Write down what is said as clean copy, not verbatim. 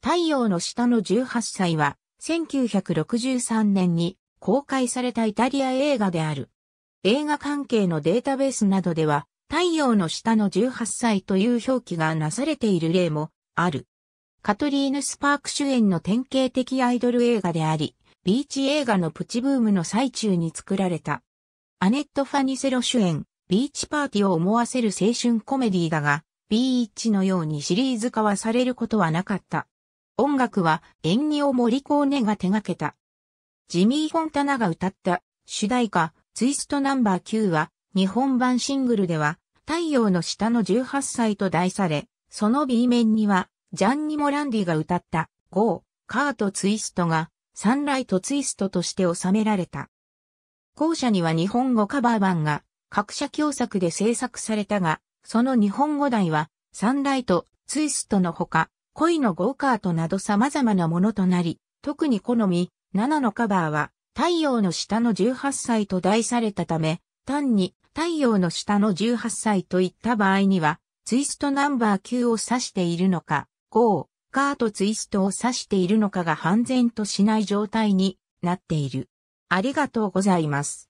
太陽の下の18歳は、1963年に公開されたイタリア映画である。映画関係のデータベースなどでは、太陽の下の18歳という表記がなされている例もある。カトリーヌ・スパーク主演の典型的アイドル映画であり、ビーチ映画のプチブームの最中に作られた。アネット・ファニセロ主演、ビーチパーティーを思わせる青春コメディだが、ビーチのようにシリーズ化はされることはなかった。音楽はエンニオ・モリコーネが手掛けた。ジミー・フォンタナが歌った主題歌ツイストナンバー9は日本版シングルでは太陽の下の18歳と題され、その B 面にはジャンニ・モランディが歌ったゴー・カート・ツイストがサンライト・ツイストとして収められた。後者には日本語カバー版が各社共作で制作されたが、その日本語題はサンライト・ツイストのほか、恋のゴーカートなど様々なものとなり、特に好み、7のカバーは、太陽の下の18歳と題されたため、単に太陽の下の18歳といった場合には、ツイストナンバー9を指しているのか、ゴー、カートツイストを指しているのかが判然としない状態になっている。ありがとうございます。